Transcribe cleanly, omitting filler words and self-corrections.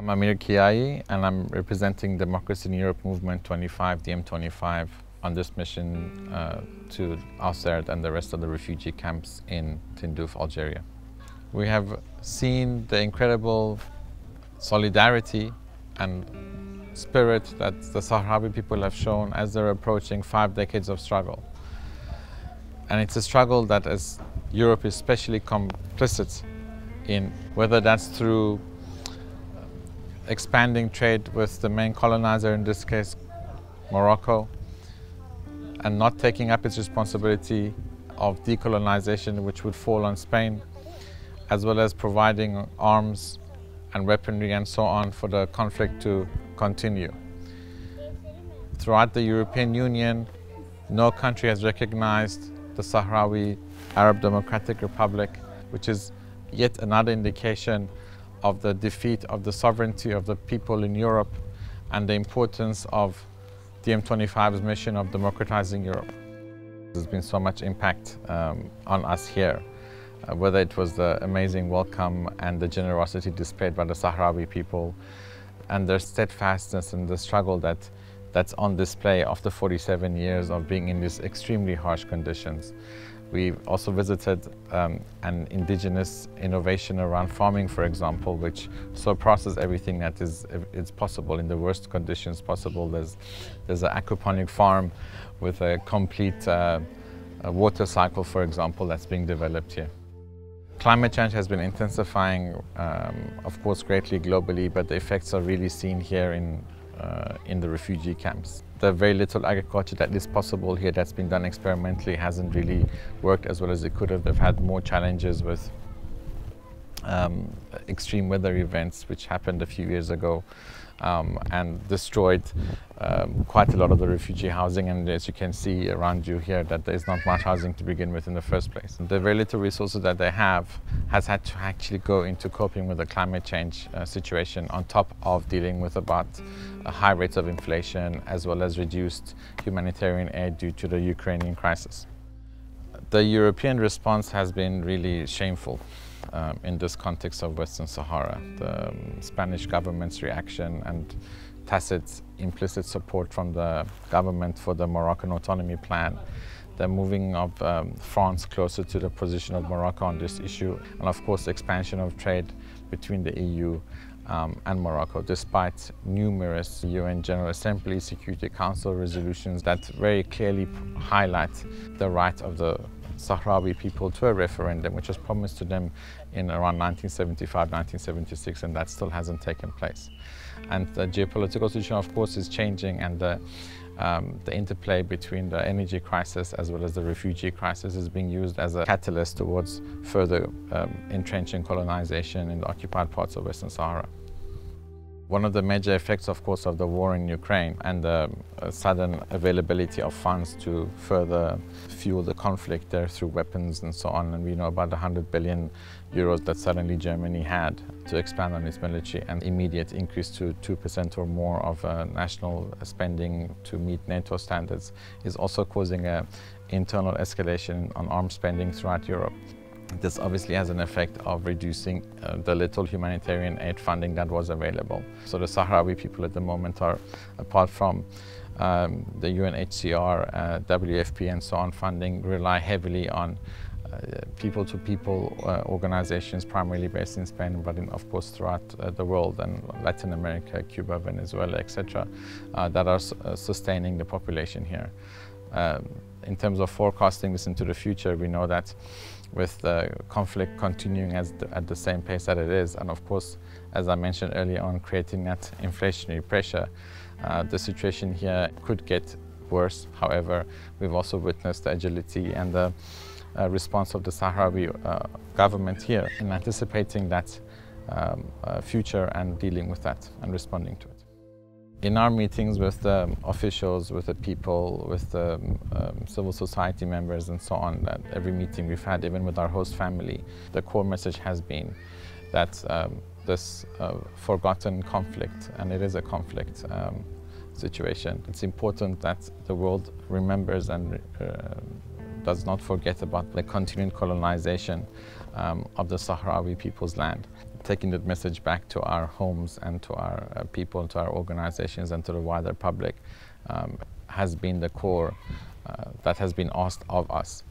I'm Amir Kiyaei, and I'm representing Democracy in Europe Movement 25, the M25, on this mission to AUSERD and the rest of the refugee camps in Tindouf, Algeria. We have seen the incredible solidarity and spirit that the Sahrawi people have shown as they're approaching 5 decades of struggle. And it's a struggle that as Europe is especially complicit in, whether that's through expanding trade with the main colonizer, in this case Morocco, and not taking up its responsibility of decolonization, which would fall on Spain, as well as providing arms and weaponry and so on for the conflict to continue. Throughout the European Union, no country has recognized the Sahrawi Arab Democratic Republic, which is yet another indication of the defeat of the sovereignty of the people in Europe and the importance of the M25's mission of democratizing Europe. There's been so much impact on us here, whether it was the amazing welcome and the generosity displayed by the Sahrawi people and their steadfastness and the struggle that's on display after 47 years of being in these extremely harsh conditions. We also visited an indigenous innovation around farming, for example, which so processes everything that is possible in the worst conditions possible. There's an aquaponic farm with a complete water cycle, for example, that's being developed here. Climate change has been intensifying, of course, greatly globally, but the effects are really seen here in the refugee camps. The very little agriculture that is possible here that's been done experimentally hasn't really worked as well as it could have. They've had more challenges with extreme weather events, which happened a few years ago and destroyed quite a lot of the refugee housing. And as you can see around you here, that there's not much housing to begin with in the first place. The very little resources that they have has had to actually go into coping with the climate change situation, on top of dealing with about high rates of inflation, as well as reduced humanitarian aid due to the Ukrainian crisis. The European response has been really shameful. In this context of Western Sahara, the Spanish government's reaction and tacit, implicit support from the government for the Moroccan autonomy plan, the moving of France closer to the position of Morocco on this issue, and of course the expansion of trade between the EU and Morocco, despite numerous UN General Assembly, Security Council resolutions that very clearly highlight the right of the Sahrawi people to a referendum, which was promised to them in around 1975, 1976, and that still hasn't taken place. And the geopolitical situation, of course, is changing, and the interplay between the energy crisis as well as the refugee crisis is being used as a catalyst towards further entrenching colonization in the occupied parts of Western Sahara. One of the major effects, of course, of the war in Ukraine and the sudden availability of funds to further fuel the conflict there through weapons and so on, and we know about the 100 billion euros that suddenly Germany had to expand on its military, and immediate increase to 2% or more of national spending to meet NATO standards is also causing an internal escalation on arms spending throughout Europe. This obviously has an effect of reducing the little humanitarian aid funding that was available. So the Sahrawi people at the moment are, apart from the UNHCR, WFP and so on funding, rely heavily on people-to-people organizations, primarily based in Spain, but of course throughout the world, and Latin America, Cuba, Venezuela, etc., that are sustaining the population here. In terms of forecasting this into the future, we know that with the conflict continuing at the same pace that it is, and of course, as I mentioned earlier on, creating that inflationary pressure, the situation here could get worse. However, we've also witnessed the agility and the response of the Sahrawi government here in anticipating that future and dealing with that and responding to it. In our meetings with the officials, with the people, with the civil society members and so on, that every meeting we've had, even with our host family, the core message has been that this forgotten conflict, and it is a conflict situation, it's important that the world remembers and does not forget about the continuing colonization of the Sahrawi people's land. taking that message back to our homes and to our people, to our organizations, and to the wider public has been the core that has been asked of us.